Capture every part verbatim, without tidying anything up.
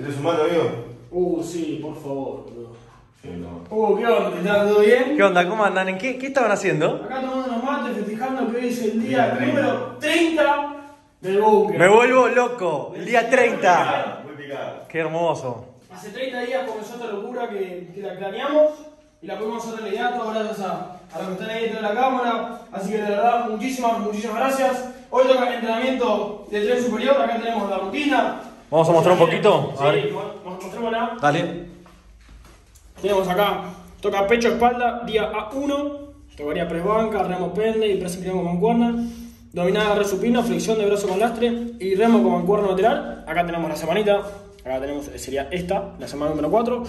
¿Tenés un mate, amigo? Uh, sí, por favor, boludo. Sí, no. Uh, ¿qué onda? ¿Están todo bien? ¿Qué onda? ¿Cómo andan? ¿En qué, qué estaban haciendo? Acá tomando unos mates, festejando que hoy es el día, día número treinta del búnker. Me vuelvo loco, el día treinta. Muy picado, muy picado. Qué hermoso. Hace treinta días comenzó esta locura que, que la planeamos y la pudimos hacer realidad, todas gracias a, a los que están ahí dentro de la cámara. Así que de verdad, muchísimas, muchísimas gracias. Hoy toca el entrenamiento de tren superior, acá tenemos la rutina. Vamos a mostrar un poquito. A ver. Sí, mostrémosla. Dale. Tenemos acá, toca pecho, espalda, día A uno. Tocaría press banca, remo pende y press inclinado con mancuerna. Dominada de supino, flexión de brazo con lastre y remo con mancuerna lateral. Acá tenemos la semanita. Acá tenemos, sería esta, la semana número cuatro.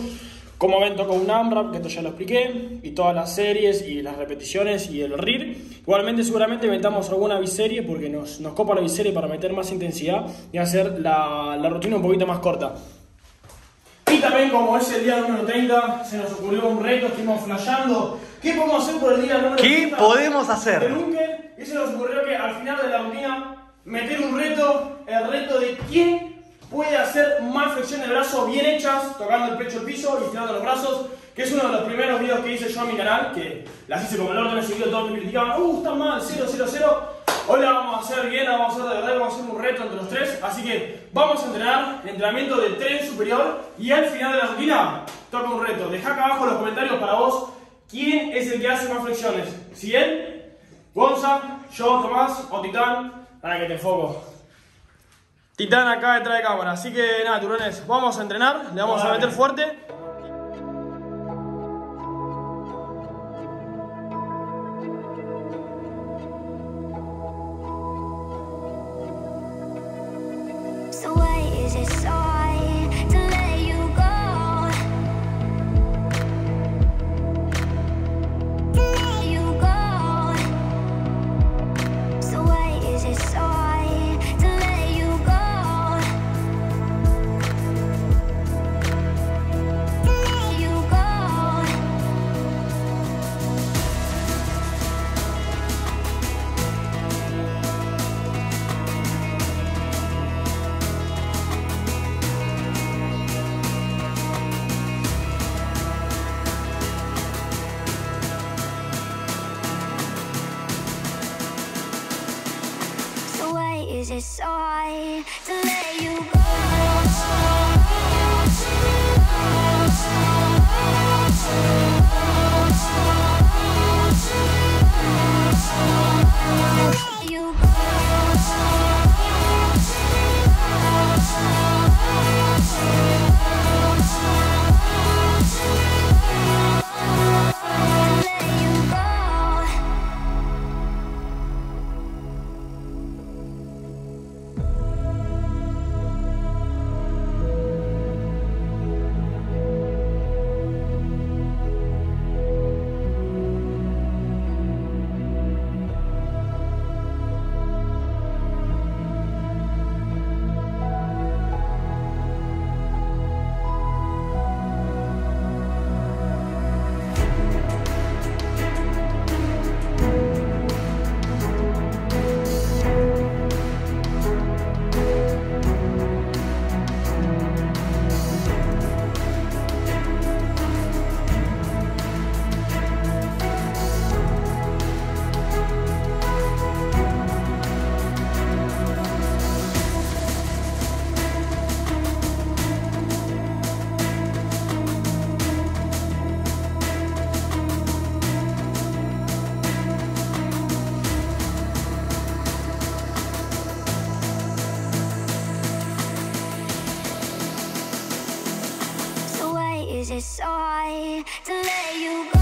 Como ven, toco un AMRAP, que esto ya lo expliqué. Y todas las series y las repeticiones y el R I R. Igualmente, seguramente metamos alguna biserie porque nos, nos copa la biserie para meter más intensidad y hacer la, la rutina un poquito más corta. Y también, como es el día número treinta, se nos ocurrió un reto, estuvimos flasheando. ¿Qué podemos hacer por el día número treinta? ¿Qué podemos hacer? De Bunker, y se nos ocurrió que al final de la rutina meter un reto, el reto de quién puede hacer más flexiones de brazos bien hechas, tocando el pecho al piso y estirando los brazos, que es uno de los primeros videos que hice yo en mi canal, que las hice como el orden, he seguido, todos me criticaban, uh, está mal, cero, cero, cero. Hoy la vamos a hacer bien, la vamos a hacer de verdad, vamos a hacer un reto entre los tres, así que vamos a entrenar el entrenamiento de tren superior y al final de la rutina toca un reto. Dejá acá abajo en los comentarios para vos quién es el que hace más flexiones, si él, Gonza, yo, Tomás o Titán, para que te enfoco. Titán acá detrás de cámara, así que nada, turones, vamos a entrenar, le vamos a meter fuerte. So hard to let you It's so hard to let you go.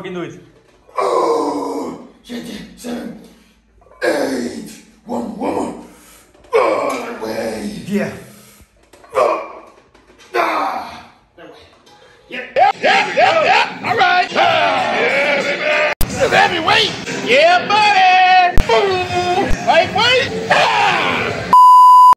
fucking do it. Oh, siete, siete, seven, eight. One, one more. Oh, that way. Yeah. Oh. Ah. That way. Yep. Yeah, yeah, yeah, yeah. All right. Oh. Yeah, baby. This is heavyweight. Yeah, buddy. Boom. Lightweight. Ah.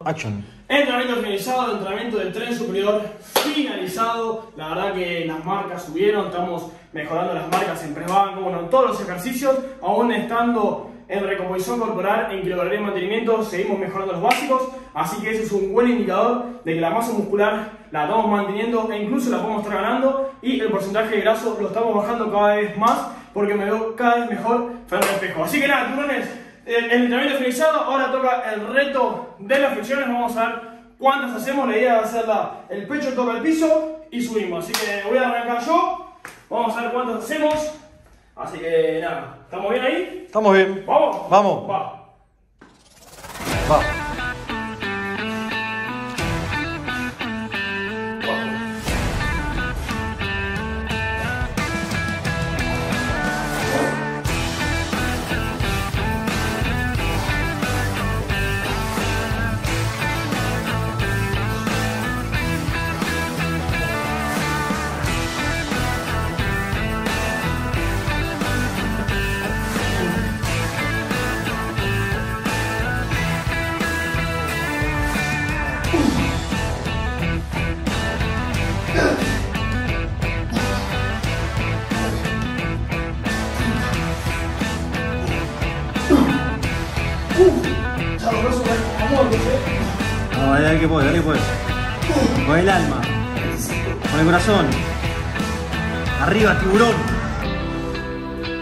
Action. Entrenamiento finalizado, entrenamiento de tren superior finalizado. La verdad que las marcas subieron, estamos mejorando las marcas en press banco, bueno, todos los ejercicios, aún estando en recomposición corporal, en kilogramos de mantenimiento, seguimos mejorando los básicos. Así que ese es un buen indicador de que la masa muscular la estamos manteniendo e incluso la podemos estar ganando. Y el porcentaje de graso lo estamos bajando cada vez más porque me veo cada vez mejor frente al espejo. Así que nada, tiburones. El entrenamiento finalizado, ahora toca el reto de las flexiones. Vamos a ver cuántas hacemos. La idea es hacerla, el pecho toca el piso y subimos. Así que voy a arrancar yo. Vamos a ver cuántas hacemos. Así que nada, ¿estamos bien ahí? Estamos bien. Vamos. Vamos. Va. Va. No, dale que puedes, dale que puedes. Con el alma, con el corazón. Arriba, tiburón.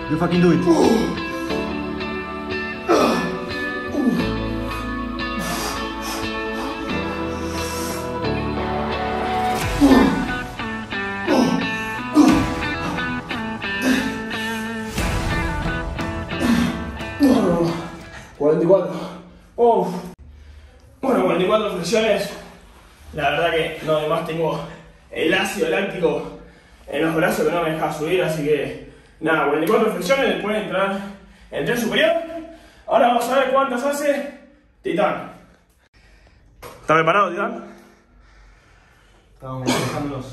You fucking do it. cuarenta y cuatro. Oh. Bueno, cuarenta y cuatro flexiones. La verdad que no, además tengo el ácido láctico en los brazos que no me deja subir, así que nada, cuarenta y cuatro flexiones, después de entrar en tren superior. Ahora vamos a ver cuántas hace Titan. ¿Estás preparado, Titan? Estamos dejándonos.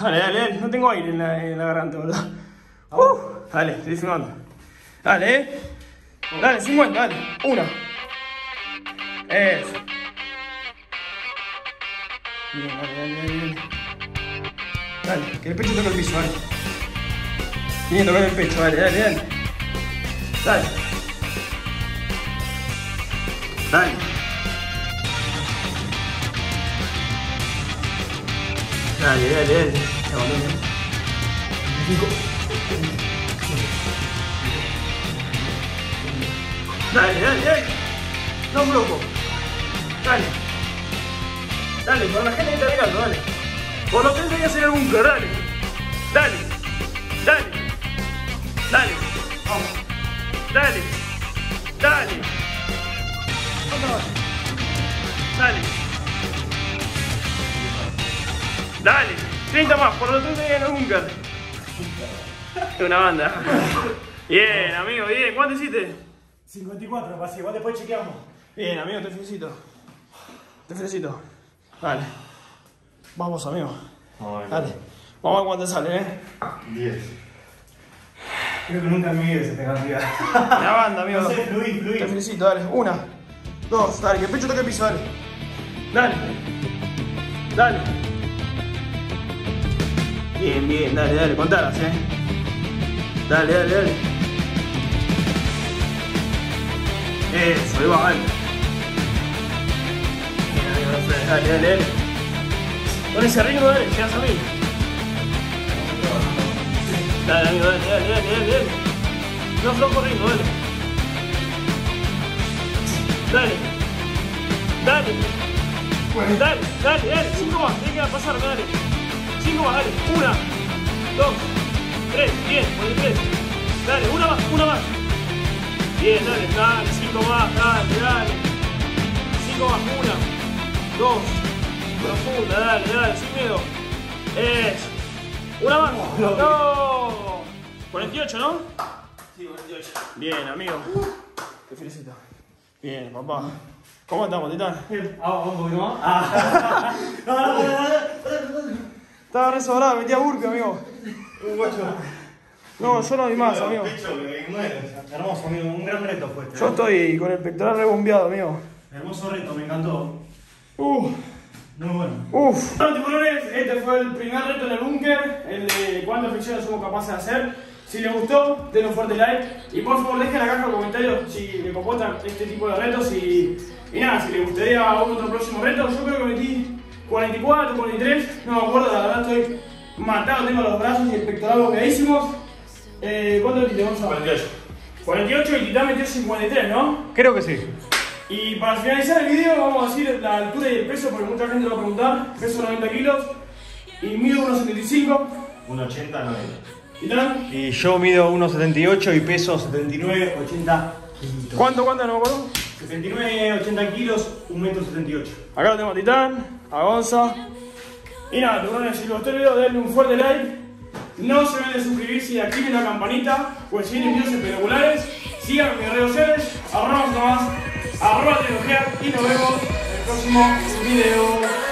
Dale, dale, dale, no tengo aire en la, en la garganta, ¿verdad? Uh, dale, estoy filmando. Dale, eh. Dale, cincuenta, dale. Una. Eso. Bien, dale, dale, dale, dale. Dale, que el pecho toque el piso, dale. Tiene que tocar el pecho, dale, dale, dale. Dale. Dale. Dale, dale, dale. veinticinco. Dale, dale, dale. No un bloco. Dale. Dale, por la gente que está mirando, dale. Por lo que tenés que hacer el bunker, dale. Dale. Dale. Dale. Vamos. Dale. Dale. Dale. Dale. treinta más, por lo que tenés que hacer el bunker. Es una banda. Bien, amigo, bien. ¿Cuánto hiciste? cincuenta y cuatro, pasé, igual después chequeamos. Bien, amigo, te felicito. Te felicito. Dale. Vamos, amigo. Ay, dale. Bien. Vamos a ver cuánto sale, eh. diez. Creo que nunca en mi vida se te cambia. La banda, amigo. No sé, fluí, fluí. Te felicito, dale. Una, dos, dale, que el pecho toque el piso, dale. Dale. Dale. Bien, bien, dale, dale, contalas, eh. Dale, dale, dale. Eso, ahí va, dale. Dale, dale, dale. Con ese ritmo, dale, llegas a mí. Dale, amigo, dale, dale, dale, dale, dale. No flojo ritmo, dale. Dale. Dale. Dale, dale, dale, dale. Cinco más, tiene que pasar, dale. Cinco más, dale. Una, dos, tres, bien, tres. Dale, una más, una más. Bien, dale, dale, cinco más, dale, dale. Cinco más, una, dos, profunda, dale, dale, sin miedo. Eso. Una más. No. cuarenta y ocho, ¿no? Sí, cuarenta y ocho. Bien, amigo. Te felicito. Bien, papá. ¿Cómo andamos, Titán? Bien. Ah, un poquito más. Ah. No, no, no, no, no, no. Estaba re sobrado, metía burpee, amigo. Un guacho. No, yo no vi más, amigo. Hermoso, amigo. Un gran reto fue este. Yo estoy con el pectoral rebombeado, amigo. Hermoso reto, me encantó. Uh. Muy bueno. Uff. Bueno, tiburones, este fue el primer reto en el búnker, el de cuántas flexiones somos capaces de hacer. Si les gustó, den un fuerte like y por favor dejen acá en los comentarios si le comportan este tipo de retos y, y nada, si les gustaría otro próximo reto. Yo creo que metí cuarenta y cuatro, cuarenta y tres, no me acuerdo, la verdad estoy matado, tengo los brazos y el pectoral bloqueadísimos. Eh, ¿Cuánto metiste? cuarenta y ocho. cuarenta y ocho y Titán metió cincuenta y tres, ¿no? Creo que sí. Y para finalizar el video vamos a decir la altura y el peso, porque mucha gente lo va a preguntar. Peso noventa kilos y mido uno setenta y cinco. uno ochenta, noventa. ¿Y tal? Y yo mido uno setenta y ocho y peso setenta y nueve, ochenta kilos. ¿Cuánto, cuánto? No me acuerdo. setenta y nueve, ochenta kilos, uno setenta y ocho. Acá lo tengo a Titán, a Gonza. Y nada, tiburones, si les gustó el video denle un fuerte like. No se olviden de suscribirse y activen la campanita, pues si tienen videos espectaculares. Síganme en mis redes sociales, arroba Tomás, arroba Tecnología y nos vemos en el próximo video.